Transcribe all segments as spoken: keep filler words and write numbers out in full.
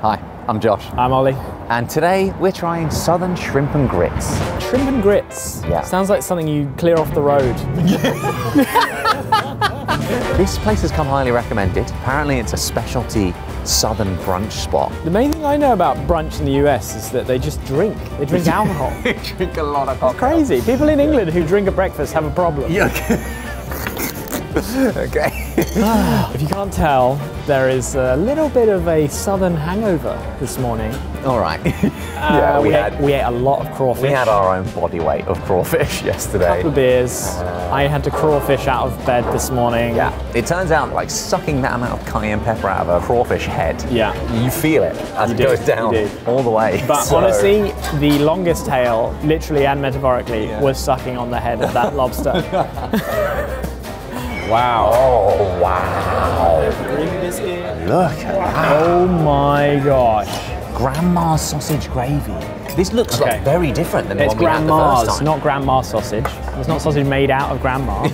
Hi, I'm Josh. I'm Ollie. And today we're trying southern shrimp and grits. Shrimp and grits? Yeah. Sounds like something you clear off the road. This place has come highly recommended. Apparently it's a specialty southern brunch spot. The main thing I know about brunch in the U S is that they just drink. They drink alcohol. They drink a lot of alcohol. It's crazy. People in England yeah. who drink at breakfast have a problem. Yeah. Okay. If you can't tell, there is a little bit of a southern hangover this morning. All right. uh, yeah, we, we, had, ate, we ate a lot of crawfish. We had our own body weight of crawfish yesterday. A couple of beers. Uh, I had to crawfish out of bed this morning. Yeah. It turns out, like, sucking that amount of cayenne pepper out of a crawfish head, yeah. you feel it as you it do. goes down all the way. But so. honestly, the longest tail, literally and metaphorically, yeah. was sucking on the head of that lobster. Wow. Oh, wow. Look at that. Oh my gosh. Grandma's sausage gravy. This looks okay. like very different than it's the one we had the first time. It's grandma's, not grandma's sausage. It's not sausage made out of grandma.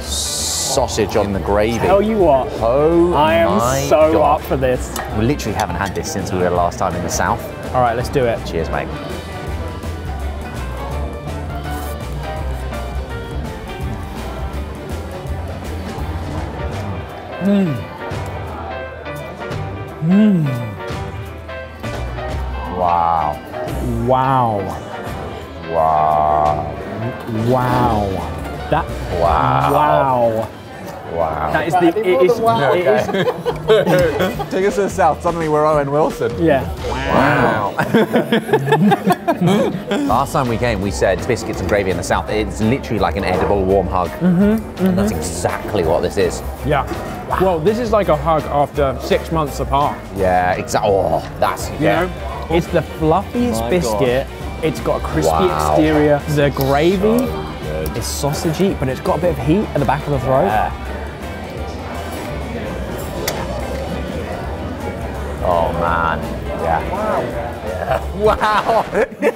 Sausage on the gravy. Tell you what. Oh I am my so God. up for this. We literally haven't had this since we were last time in the South. All right, let's do it. Cheers, mate. Mmm. Mmm. Wow. Wow. Wow. Wow. That. Wow. Wow. Wow. That is the. It is, wow. it is, Take us to the south. Suddenly we're Owen Wilson. Yeah. Wow. Last time we came, we said biscuits and gravy in the south. It's literally like an edible warm hug. Mm-hmm, mm-hmm. And that's exactly what this is. Yeah. Wow. Well, this is like a hug after six months apart. Yeah, exactly. Oh, that's, you yeah. know, it's the fluffiest My biscuit. Gosh. It's got a crispy wow. exterior. The gravy so is sausagey, but it's got a bit of heat at the back of the throat. Yeah. Oh, man. Yeah. Wow. Yeah. Wow.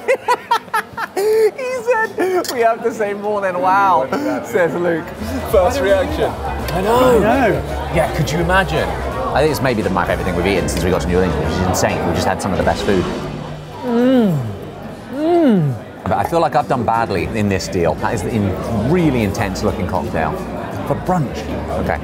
He said, we have to say more than wow, says Luke. First reaction. I know. I know. Yeah, could you imagine? I think it's maybe the, my favourite thing we've eaten since we got to New Orleans, which is insane. We just had some of the best food. Mmm. Mmm. But I feel like I've done badly in this deal. That is a in really intense looking cocktail. For brunch. Okay.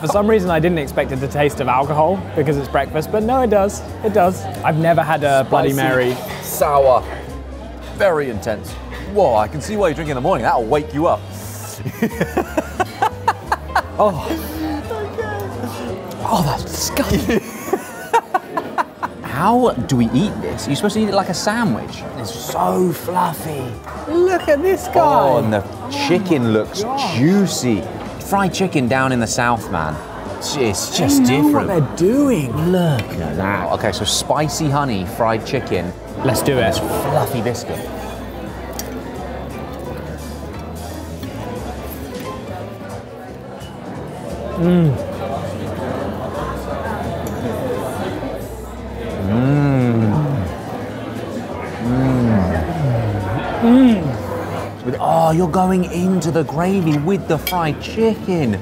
For some reason, I didn't expect it to taste of alcohol because it's breakfast, but no, it does. It does. I've never had a Spicy, Bloody Mary. Sour. Very intense. Whoa, I can see why you drink in the morning. That'll wake you up. Oh. Okay. Oh, that's disgusting. How do we eat this? You're supposed to eat it like a sandwich. It's so fluffy. Look at this guy. Oh, and the chicken oh looks God. juicy. Fried chicken down in the south, man. It's just different. I know what they're doing. Look at that. Okay, so spicy honey, fried chicken. Let's do it. This fluffy biscuit. Mmm. Mmm. Mmm. Mmm. Oh, you're going into the gravy with the fried chicken.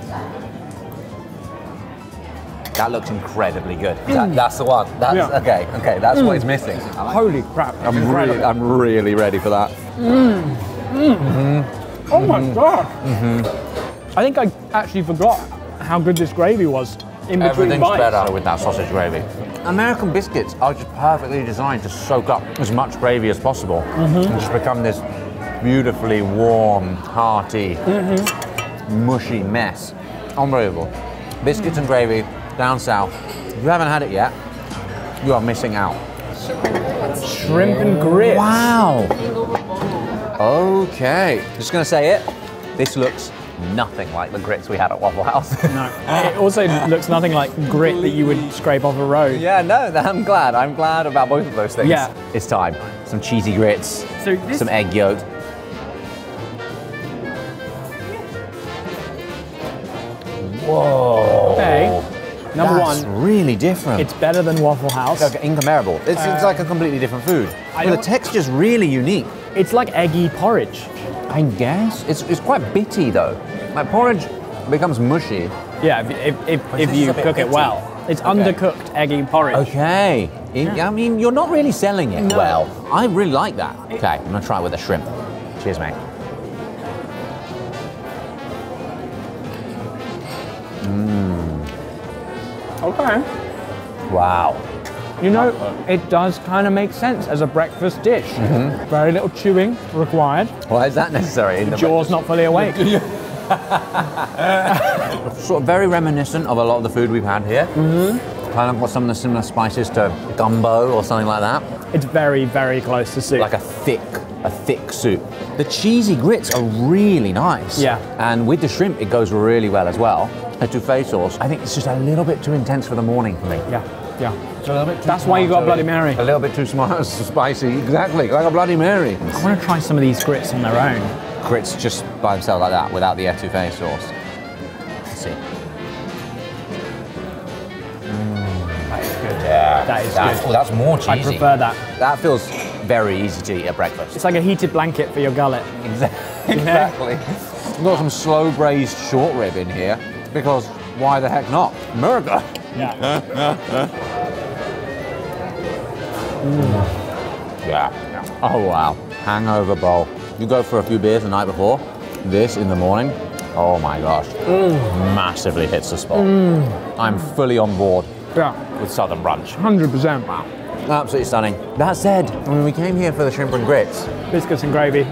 That looks incredibly good. Mm. That, that's the one. That's yeah. okay. Okay, that's mm. what it's missing. Like Holy it. crap! I'm incredible. really, I'm really ready for that. Mm. Mm. Mm-hmm. Oh my mm-hmm. god! Mm-hmm. I think I actually forgot how good this gravy was. In between Everything's bites. better with that sausage gravy. American biscuits are just perfectly designed to soak up as much gravy as possible mm-hmm. and just become this beautifully warm, hearty, mm-hmm. mushy mess. Unbelievable. Biscuits mm. and gravy, down south. If you haven't had it yet, you are missing out. Shrimp and grits. Wow. Okay, just gonna say it. This looks nothing like the grits we had at Waffle House. No, it also looks nothing like grit that you would scrape off a road. Yeah, no, I'm glad. I'm glad about both of those things. Yeah. It's time. Some cheesy grits, so this some egg yolk. Whoa. Okay. Number That's one. It's really different. It's better than Waffle House. It's like incomparable. It's, uh, it's like a completely different food. Well, the texture's really unique. It's like eggy porridge. I guess. It's, it's quite bitty though. Like porridge becomes mushy. Yeah, if, if, if you cook it well. It's okay. Undercooked eggy porridge. Okay. Yeah. I mean, you're not really selling it no. well. I really like that. Okay, I'm gonna try it with a shrimp. Cheers, mate. Mmm. Okay. Wow. You know, it does kind of make sense as a breakfast dish. Mm-hmm. Very little chewing required. Why is that necessary? In the jaw's breakfast? Not fully awake. Sort of very reminiscent of a lot of the food we've had here. Mm-hmm. Kind of got some of the similar spices to gumbo or something like that. It's very, very close to soup. Like a thick, a thick soup. The cheesy grits are really nice. Yeah. And with the shrimp, it goes really well as well. Etouffee sauce, I think it's just a little bit too intense for the morning for me. Yeah, yeah. It's a little bit too That's why you got Bloody Mary. A little bit too smart, spicy, exactly, like a Bloody Mary. I want to try some of these grits on their own. Grits just by themselves like that, without the etouffee sauce. Let's see. Mm, that is good. Yeah, that is that's, good. Oh, that's more cheesy. I prefer that. That feels very easy to eat at breakfast. It's like a heated blanket for your gullet. Exactly. Exactly. We've got some slow braised short rib in here, because why the heck not? Murder. Yeah. mm. Yeah. Oh wow. Hangover bowl. You go for a few beers the night before, this in the morning, oh my gosh, mm. massively hits the spot. Mm. I'm fully on board yeah. with Southern Brunch. one hundred percent. Wow. Absolutely stunning. That said, when we came here for the shrimp and grits. Biscuits and gravy.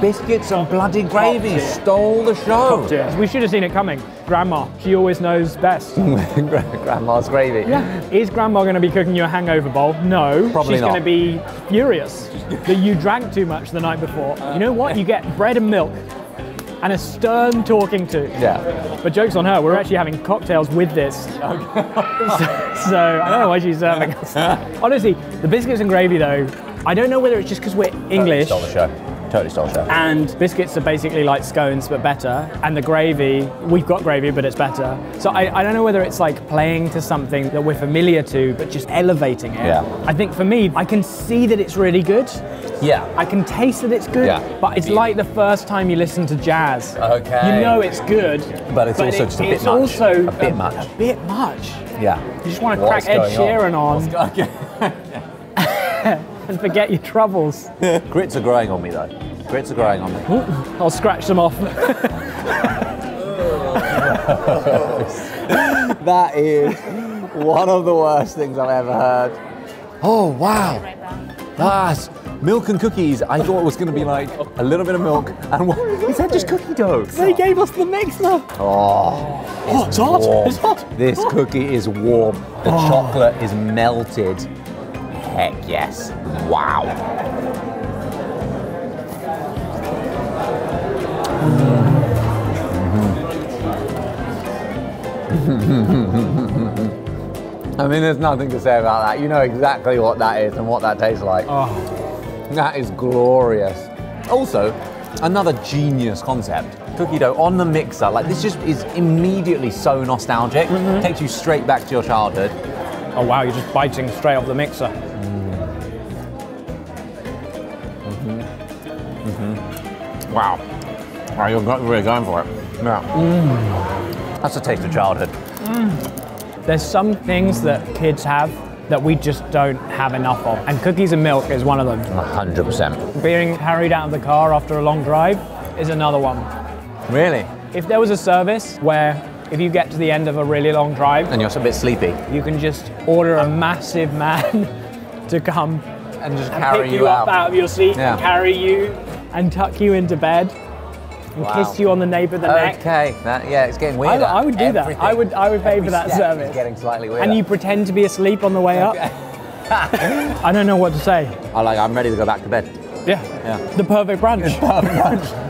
Biscuits and bloody gravy stole the show. We should have seen it coming. Grandma, she always knows best. Grandma's gravy. Yeah. Is Grandma going to be cooking you a hangover bowl? No. Probably She's not. She's going to be furious that you drank too much the night before. Uh, you know what? You get bread and milk and a stern talking to. Yeah. But joke's on her, we're actually having cocktails with this. Okay. so, so I don't know why she's serving us. Honestly, the biscuits and gravy though, I don't know whether it's just because we're English. Totally stole the show. Totally stole show. And biscuits are basically like scones, but better. And the gravy, we've got gravy, but it's better. So I, I don't know whether it's like playing to something that we're familiar to, but just elevating it. Yeah. I think for me, I can see that it's really good. Yeah. I can taste that it's good, yeah. but it's yeah. like the first time you listen to jazz. Okay. You know it's good. But it's but also it, just a bit it's much. It's also a bit a, much. A bit much. Yeah. You just want to What's crack Ed Sheeran on. on. Okay. And forget your troubles. Grits are growing on me though. Grits are growing on me. I'll scratch them off. That is one of the worst things I've ever heard. Oh wow. That's milk and cookies. I thought it was going to be like a little bit of milk and what? Is that just cookie dough? They gave us the mixer. Oh, oh it's, it's hot. Warm. It's hot. This oh. cookie is warm. The oh. chocolate is melted. Heck yes. Wow. I mean, there's nothing to say about that. You know exactly what that is and what that tastes like. Oh. That is glorious. Also, another genius concept. Cookie dough on the mixer. Like, this just is immediately so nostalgic. Mm-hmm. Takes you straight back to your childhood. Oh wow, you're just biting straight off the mixer. Mm. Mm-hmm. Mm-hmm. Wow. Wow, you're really going for it. Yeah. Mm. That's a taste of childhood. Mm. There's some things that kids have that we just don't have enough of. And cookies and milk is one of them. one hundred percent. Being carried out of the car after a long drive is another one. Really? If there was a service where if you get to the end of a really long drive and you're a bit sleepy, you can just order a massive man to come and just and carry pick you, you up out. out of your seat yeah. and carry you and tuck you into bed and wow. kiss you on the nape of the okay. neck. Okay, yeah, it's getting weirder. I, I would do Everything. that. I would, I would pay Every for that service. It's getting slightly weirder. And you pretend to be asleep on the way okay. up. I don't know what to say. I like. I'm ready to go back to bed. Yeah. yeah. The perfect brunch. The perfect brunch.